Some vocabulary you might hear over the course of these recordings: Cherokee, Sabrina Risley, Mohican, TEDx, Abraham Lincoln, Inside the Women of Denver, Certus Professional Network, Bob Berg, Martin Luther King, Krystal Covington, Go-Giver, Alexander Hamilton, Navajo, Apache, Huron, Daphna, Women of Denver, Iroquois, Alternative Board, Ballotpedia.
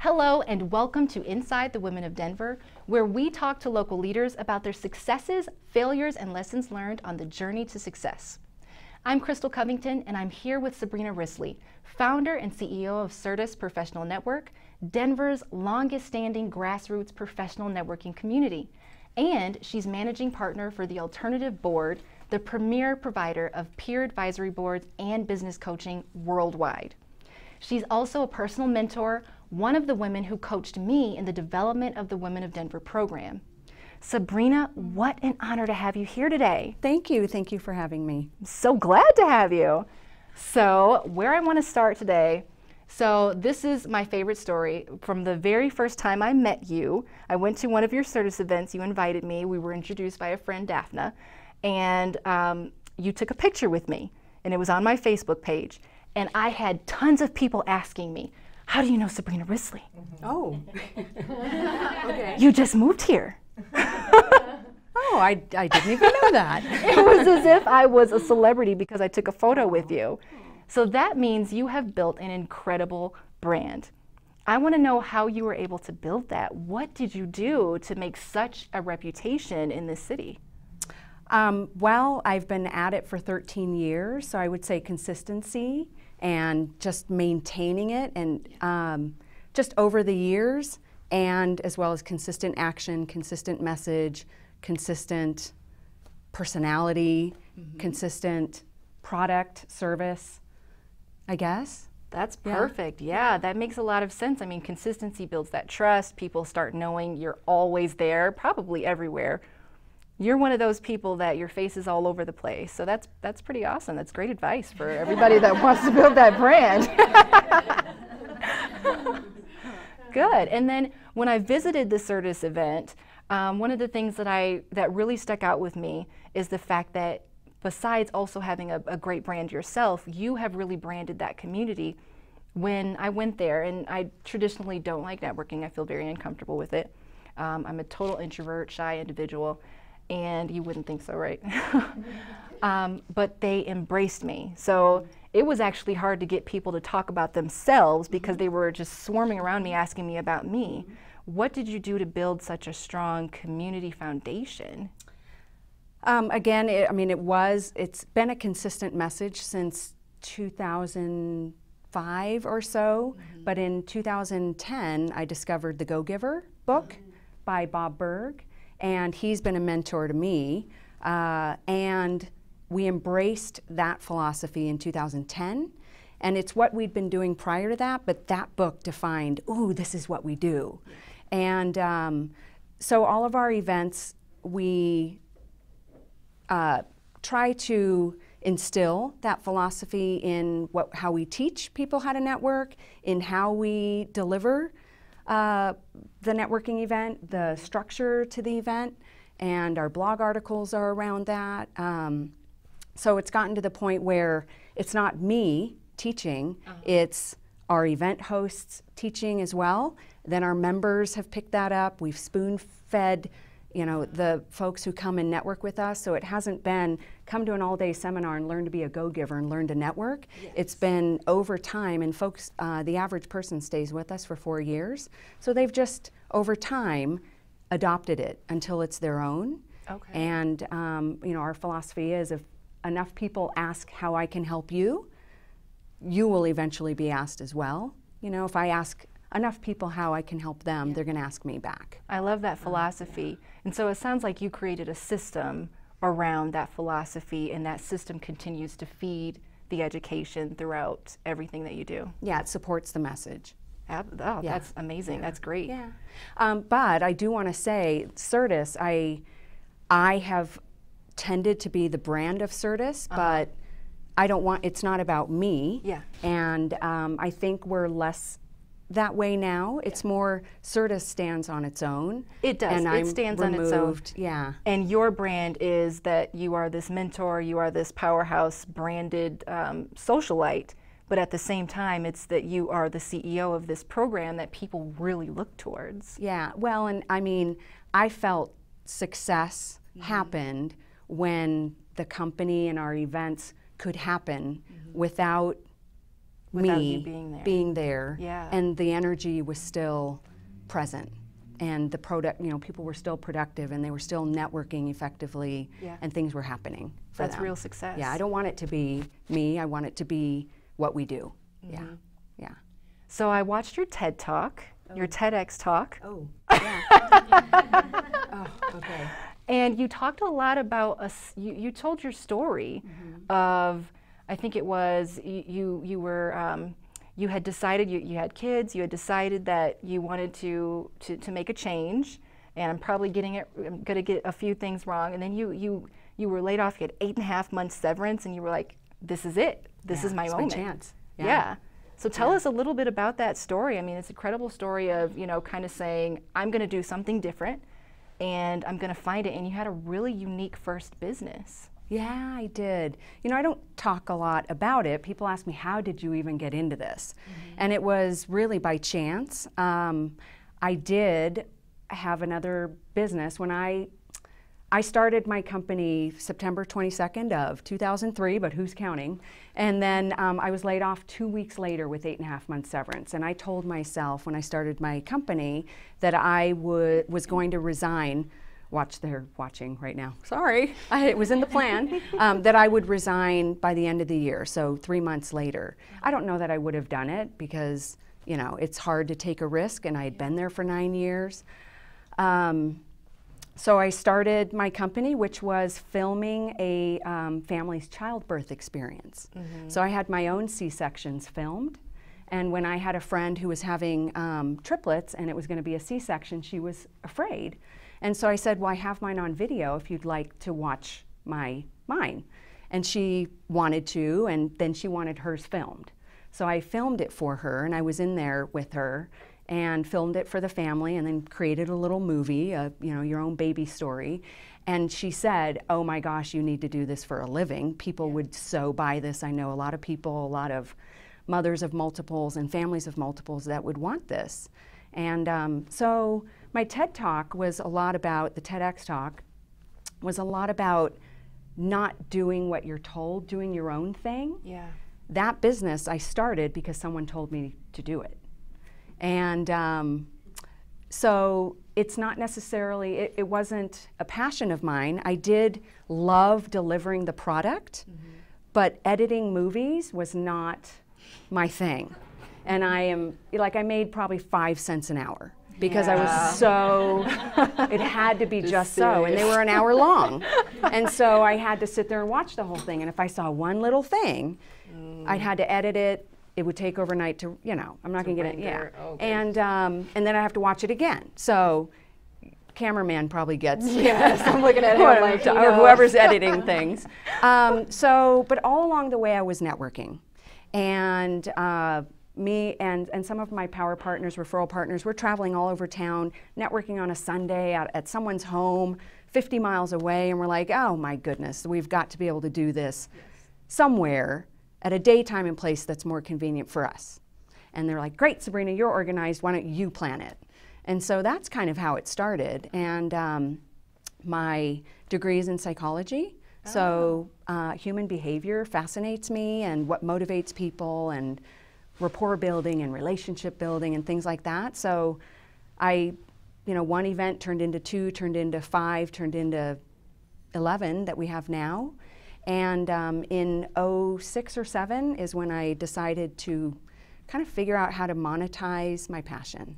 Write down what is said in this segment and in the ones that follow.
Hello and welcome to Inside the Women of Denver, where we talk to local leaders about their successes, failures, and lessons learned on the journey to success. I'm Krystal Covington, and I'm here with Sabrina Risley, founder and CEO of Certus Professional Network, Denver's longest-standing grassroots professional networking community. And she's managing partner for the Alternative Board, the premier provider of peer advisory boards and business coaching worldwide. She's also a personal mentor, one of the women who coached me in the development of the Women of Denver program. Sabrina, what an honor to have you here today. Thank you. Thank you for having me. I'm so glad to have you. So where I want to start today, so this is my favorite story. From the very first time I met you, I went to one of your Certus events. You invited me. We were introduced by a friend, Daphna, and you took a picture with me, and it was on my Facebook page. And I had tons of people asking me, how do you know Sabrina Risley? Mm-hmm. Oh, okay. You just moved here. Oh, I didn't even know that. It was as if I was a celebrity because I took a photo with you. So that means you have built an incredible brand. I want to know how you were able to build that. What did you do to make such a reputation in this city? Well, I've been at it for 13 years, so I would say consistency and just maintaining it, and just over the years, and as well as consistent action, consistent message, consistent personality, mm-hmm. consistent product, service, I guess. That's perfect. Yeah, that makes a lot of sense. I mean, consistency builds that trust. People start knowing you're always there, probably everywhere. You're one of those people that your face is all over the place. So that's pretty awesome. That's great advice for everybody that wants to build that brand. Good. And then when I visited the Certus event, one of the things that really stuck out with me is the fact that besides also having a great brand yourself, you have really branded that community. When I went there, and I traditionally don't like networking, I feel very uncomfortable with it. I'm a total introvert, shy individual. And you wouldn't think so, right? But they embraced me. So it was actually hard to get people to talk about themselves because they were just swarming around me, asking me about me. What did you do to build such a strong community foundation? Again, it's been a consistent message since 2005 or so. Mm-hmm. But in 2010, I discovered the Go-Giver book by Bob Berg. And he's been a mentor to me, and we embraced that philosophy in 2010, and it's what we'd been doing prior to that, but that book defined, ooh, this is what we do. And so all of our events, we try to instill that philosophy in how we teach people how to network, in how we deliver the networking event, the structure to the event, and our blog articles are around that. So it's gotten to the point where it's not me teaching, it's our event hosts teaching as well. Then our members have picked that up. We've spoon-fed, the folks who come and network with us. So it hasn't been come to an all-day seminar and learn to be a go-giver and learn to network. Yes. It's been over time, and folks, the average person stays with us for 4 years. So they've just, over time, adopted it until it's their own. Okay. And our philosophy is if enough people ask how I can help you, you will eventually be asked as well. If I ask enough people how I can help them, they're going to ask me back. I love that philosophy. And so it sounds like you created a system around that philosophy, and that system continues to feed the education throughout everything that you do. Yeah, it supports the message. That's amazing. Yeah. That's great. Yeah. But I do want to say, Certus, I have tended to be the brand of Certus, but I don't want, it's not about me. Yeah. And I think we're less that way now. It's more Certus stands on its own. It does. And it stands on its own. Yeah. And your brand is that you are this mentor, you are this powerhouse branded socialite, but at the same time, it's that you are the CEO of this program that people really look towards. Yeah. Well, and I mean, I felt success happened when the company and our events could happen without without you being there. Yeah. And the energy was still present, and the product, people were still productive, and they were still networking effectively, and things were happening for them. That's real success. Yeah, I don't want it to be me. I want it to be what we do. Mm-hmm. Yeah, yeah. So I watched your TED Talk, your TEDx Talk. Oh, yeah. Oh, okay. And you talked a lot about, you told your story of, I think it was, you had decided, you had kids, you had decided that you wanted to make a change, and I'm probably getting it, I'm gonna get a few things wrong, and then you were laid off, you had 8.5 months severance, and you were like, this is it, this is my moment. My chance. Yeah. So tell us a little bit about that story. I mean, it's an incredible story of, kind of saying, I'm gonna do something different, and I'm gonna find it, and you had a really unique first business. Yeah, I did. I don't talk a lot about it. People ask me, how did you even get into this? Mm-hmm. And it was really by chance. I did have another business. When I started my company September 22nd of 2003, but who's counting? And then I was laid off 2 weeks later with 8.5 months severance. And I told myself when I started my company that I was going to resign. Watch, they're watching right now. Sorry, it was in the plan that I would resign by the end of the year, so 3 months later. I don't know that I would have done it because, it's hard to take a risk, and I had been there for 9 years. So I started my company, which was filming a family's childbirth experience. Mm-hmm. So I had my own C-sections filmed. And when I had a friend who was having triplets and it was gonna be a C-section, she was afraid. And so I said, well, I have mine on video if you'd like to watch mine. And she wanted to, and then she wanted hers filmed. So I filmed it for her, and I was in there with her and filmed it for the family, and then created a little movie, your own baby story. And she said, oh my gosh, you need to do this for a living. People would so buy this. I know a lot of people, a lot of mothers of multiples and families of multiples that would want this. And so my TED Talk was a lot about, the TEDx Talk was a lot about not doing what you're told, doing your own thing. Yeah. That business I started because someone told me to do it. And so it's not necessarily, it wasn't a passion of mine. I did love delivering the product, but editing movies was not my thing. And I made probably 5 cents an hour because I was so, it had to be just so, and they were an hour long. And so I had to sit there and watch the whole thing, and if I saw one little thing, I had to edit it, it would take overnight to, I'm not gonna get it, Okay. And then I have to watch it again. So, cameraman probably gets, I'm looking at him like, or whoever's editing things. But all along the way I was networking, and, me and some of my power partners, referral partners, we're traveling all over town, networking on a Sunday at someone's home, 50 miles away, and we're like, oh my goodness, we've got to be able to do this somewhere at a daytime and place that's more convenient for us. And they're like, great, Sabrina, you're organized, why don't you plan it? And so that's kind of how it started. And my degree is in psychology, so human behavior fascinates me, and what motivates people, and rapport building and relationship building and things like that. So I, one event turned into two, turned into five, turned into 11 that we have now. And in 06 or 07 is when I decided to kind of figure out how to monetize my passion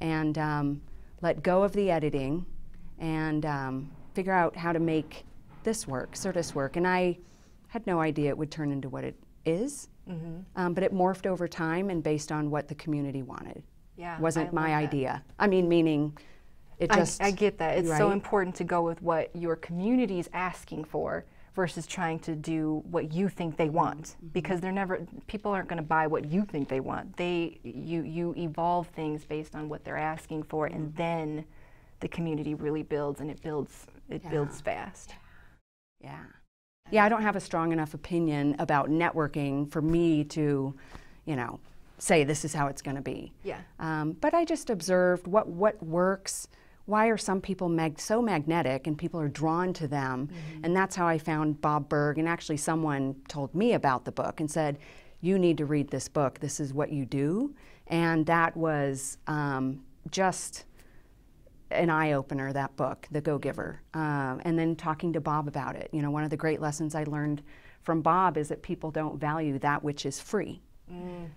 and let go of the editing and figure out how to make this work, Certus work. And I had no idea it would turn into what it is. But it morphed over time and based on what the community wanted. Yeah, wasn't my idea. I mean, meaning it just... I get that. It's so important to go with what your community is asking for versus trying to do what you think they want, because they're never, people aren't going to buy what you think they want. You evolve things based on what they're asking for, and then the community really builds, and it builds fast. Yeah, I don't have a strong enough opinion about networking for me to, say this is how it's going to be. Yeah. But I just observed what works, why are some people so magnetic and people are drawn to them, and that's how I found Bob Berg, and actually someone told me about the book and said, you need to read this book. This is what you do. And that was just an eye-opener, that book, The Go-Giver. And then talking to Bob about it. You know, one of the great lessons I learned from Bob is that people don't value that which is free. Mm.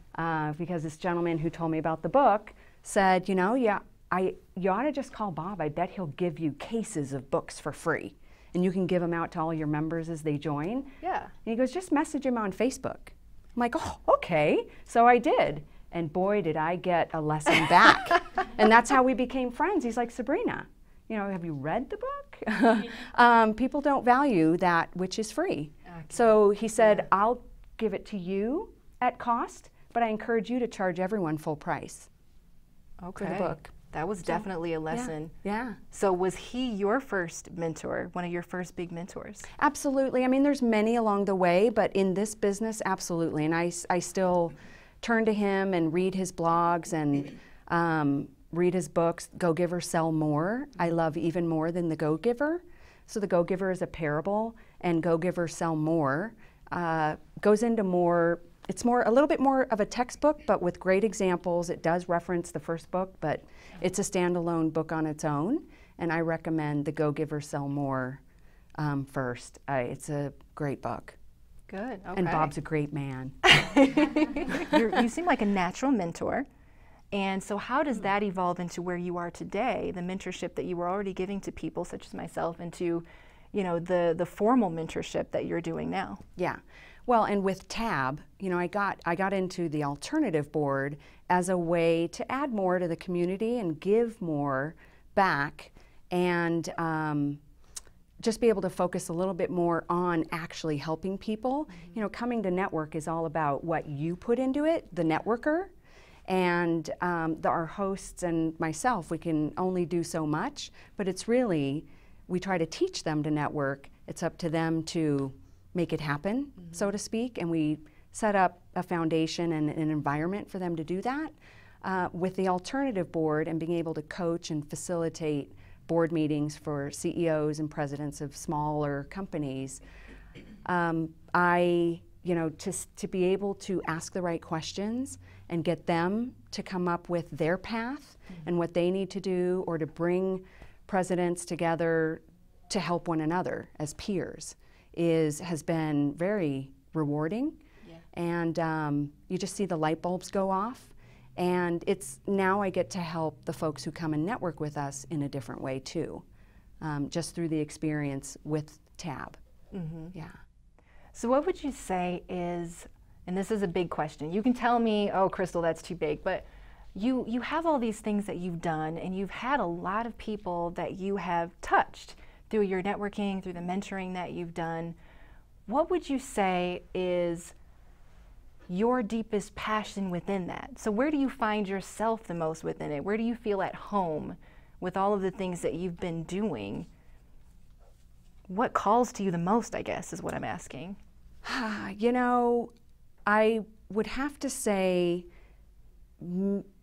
Because this gentleman who told me about the book said, you know, yeah, you ought to just call Bob. I bet he'll give you cases of books for free. And you can give them out to all your members as they join. Yeah. And he goes, just message him on Facebook. I'm like, oh, okay. So I did. And boy, did I get a lesson back. And that's how we became friends. He's like, Sabrina, you know, have you read the book? People don't value that which is free. Okay. So he said, yeah, I'll give it to you at cost, but I encourage you to charge everyone full price for the book. That was definitely a lesson. Yeah. So was he your first mentor, one of your first big mentors? Absolutely. I mean, there's many along the way, but in this business, absolutely. And I still turn to him and read his blogs and read his books. Go-Giver Sell More, I love even more than The Go-Giver. So The Go-Giver is a parable, and Go-Giver Sell More goes into more, it's more, a little bit more of a textbook, but with great examples. It does reference the first book, but it's a standalone book on its own. And I recommend The Go-Giver Sell More first. It's a great book. Good. Okay. And Bob's a great man. You seem like a natural mentor. And so how does that evolve into where you are today, the mentorship that you were already giving to people such as myself, into, you know, the formal mentorship that you're doing now? Yeah. Well, and with TAB, you know, I got into the Alternative Board as a way to add more to the community and give more back, and just be able to focus a little bit more on actually helping people. Mm-hmm. You know, coming to network is all about what you put into it, the networker, and our hosts and myself, we can only do so much, but it's really, we try to teach them to network. It's up to them to make it happen, mm-hmm, so to speak, and we set up a foundation and an environment for them to do that. With the Alternative Board and being able to coach and facilitate board meetings for CEOs and presidents of smaller companies, you know, to be able to ask the right questions and get them to come up with their path, mm-hmm, and what they need to do, or to bring presidents together to help one another as peers, has been very rewarding. Yeah. And you just see the light bulbs go off, and it's now I get to help the folks who come and network with us in a different way too, just through the experience with TAB. Mm-hmm. Yeah. So what would you say is, and this is a big question, you can tell me, oh Krystal, that's too big, but you have all these things that you've done, and you've had a lot of people that you have touched through your networking, through the mentoring that you've done. What would you say is your deepest passion within that? So where do you find yourself the most within it? Where do you feel at home with all of the things that you've been doing? What calls to you the most, I guess, is what I'm asking. You know, I would have to say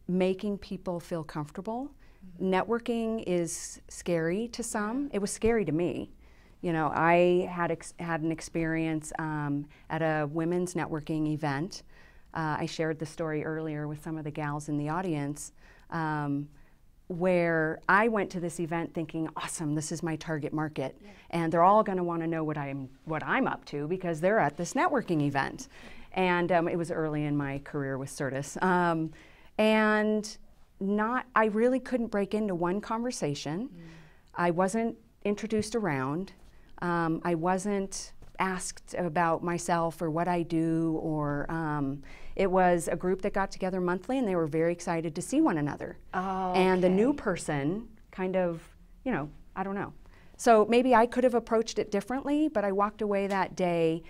making people feel comfortable. Networking is scary to some. It was scary to me. You know, I had an experience at a women's networking event. I shared the story earlier with some of the gals in the audience, where I went to this event thinking, awesome, this is my target market. Yeah. And they're all going to want to know what I'm up to because they're at this networking event. And it was early in my career with Certus. I really couldn't break into one conversation. Mm. I wasn't introduced around. I wasn't asked about myself or what I do, or it was a group that got together monthly, and they were very excited to see one another. Oh, and the new person kind of, you know, I don't know. So maybe I could have approached it differently, but I walked away that day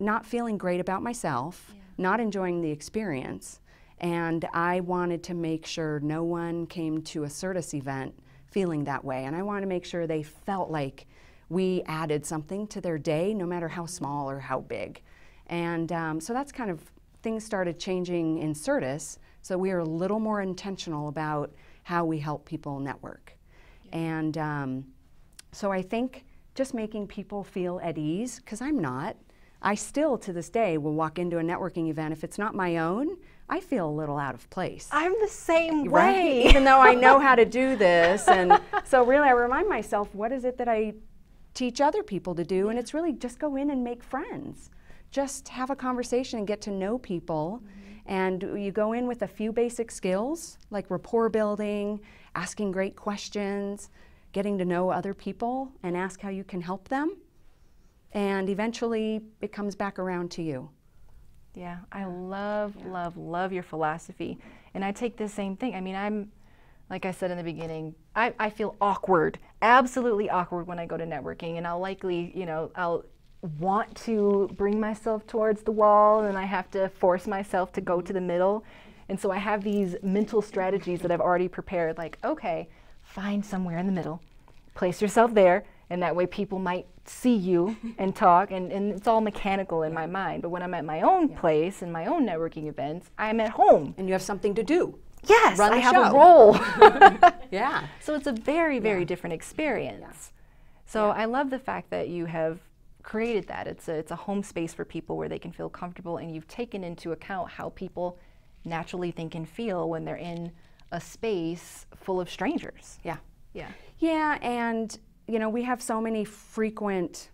not feeling great about myself, yeah, not enjoying the experience. And I wanted to make sure no one came to a Certus event feeling that way. And I wanted to make sure they felt like we added something to their day, no matter how small or how big. And so that's kind of, things started changing in Certus. So we are a little more intentional about how we help people network. Yeah. And so I think just making people feel at ease, because I'm not. I still, to this day, will walk into a networking event. If it's not my own, I feel a little out of place. I'm the same way. Even though I know how to do this. And so really, I remind myself, what is it that I teach other people to do? And it's really just go in and make friends. Just have a conversation and get to know people. And you go in with a few basic skills, like rapport building, asking great questions, getting to know other people, and ask how you can help them. And eventually, it comes back around to you. Yeah, I love your philosophy. And I take the same thing. I mean, I'm, like I said in the beginning, I feel awkward, absolutely awkward when I go to networking. And I'll likely, you know, I'll want to bring myself towards the wall, and I have to force myself to go to the middle. And so I have these mental strategies that I've already prepared, like, okay, find somewhere in the middle, place yourself there, and that way people might see you and talk, and it's all mechanical in my mind. But when I'm at my own place and my own networking events, I'm at home. And you have something to do. Yes, I have a role. Yeah. So it's a very, very different experience. Yeah. So I love the fact that you have created that. It's a home space for people where they can feel comfortable, and you've taken into account how people naturally think and feel when they're in a space full of strangers. Yeah. Yeah. Yeah, and you know, we have so many frequent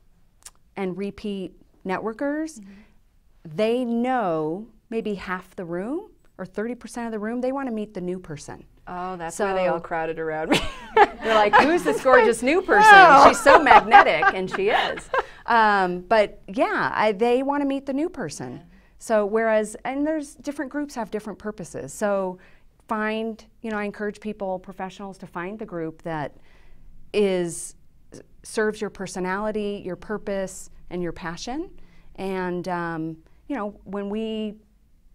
and repeat networkers. Mm-hmm. They know maybe half the room or 30% of the room. They want to meet the new person. Oh, that's why they all crowded around me. They're like, who's this gorgeous new person? No. She's so magnetic, and she is. But yeah, they want to meet the new person. Yeah. So whereas, and there's different groups have different purposes. So find, you know, I encourage people, professionals, to find the group that serves your personality, your purpose, and your passion. And you know, when we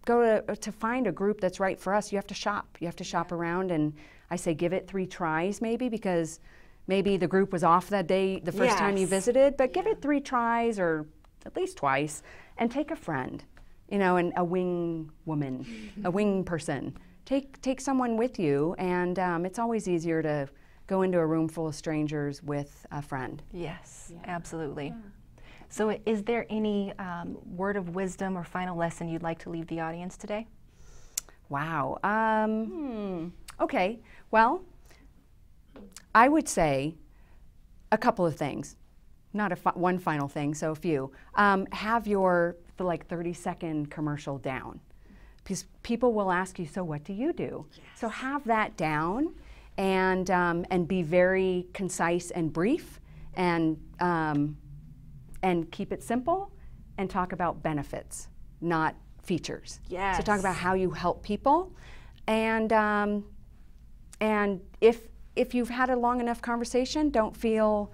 go to find a group that's right for us, you have to shop. You have to shop around, and I say give it 3 tries maybe, because maybe the group was off that day the first time you visited, but give it 3 tries or at least twice, and take a friend, you know, and a wing woman, a wing person. Take someone with you, and it's always easier to go into a room full of strangers with a friend. Yes, absolutely. Yeah. So is there any word of wisdom or final lesson you'd like to leave the audience today? Wow. Okay, well, I would say a couple of things, not one final thing, so a few. Have your like 30-second commercial down, because people will ask you, so what do you do? Yes. So have that down. And be very concise and brief, and keep it simple, and talk about benefits, not features. Yes. So talk about how you help people, and if you've had a long enough conversation, don't feel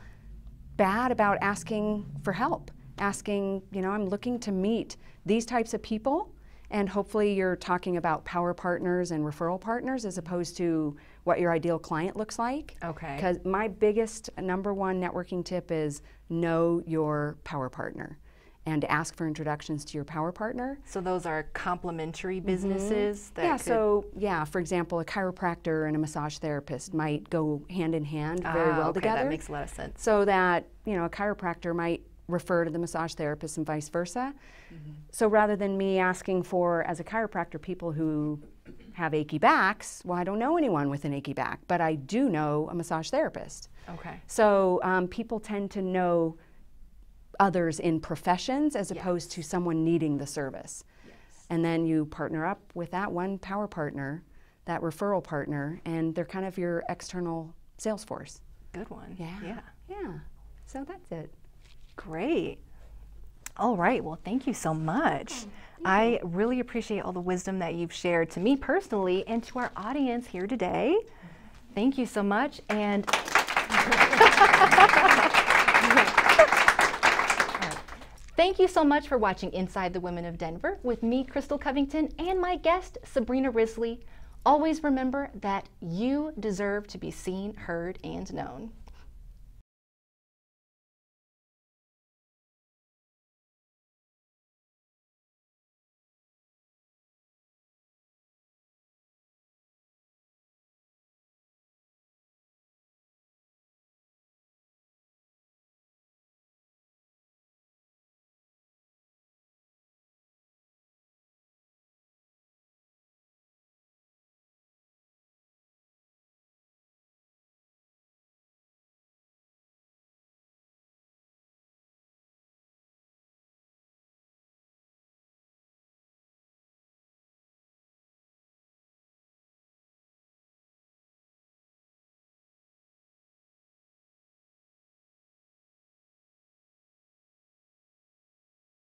bad about asking for help. Asking, you know, I'm looking to meet these types of people. And hopefully you're talking about power partners and referral partners as opposed to what your ideal client looks like. Okay. Because my biggest #1 networking tip is know your power partner and ask for introductions to your power partner. So those are complementary businesses that for example, a chiropractor and a massage therapist might go hand in hand very well together. That makes a lot of sense. So that, you know, a chiropractor might refer to the massage therapist and vice versa. Mm-hmm. So rather than me asking for, as a chiropractor, people who have achy backs, well, I don't know anyone with an achy back, but I do know a massage therapist. Okay. So people tend to know others in professions as opposed to someone needing the service. Yes. And then you partner up with that one power partner, that referral partner, and they're kind of your external sales force. Good one. Yeah. Yeah. Yeah. So that's it. Great. All right. Well, thank you so much. Oh, I really appreciate all the wisdom that you've shared to me personally and to our audience here today. Thank you so much. And thank you so much for watching Inside the Women of Denver with me, Krystal Covington, and my guest, Sabrina Risley. Always remember that you deserve to be seen, heard, and known.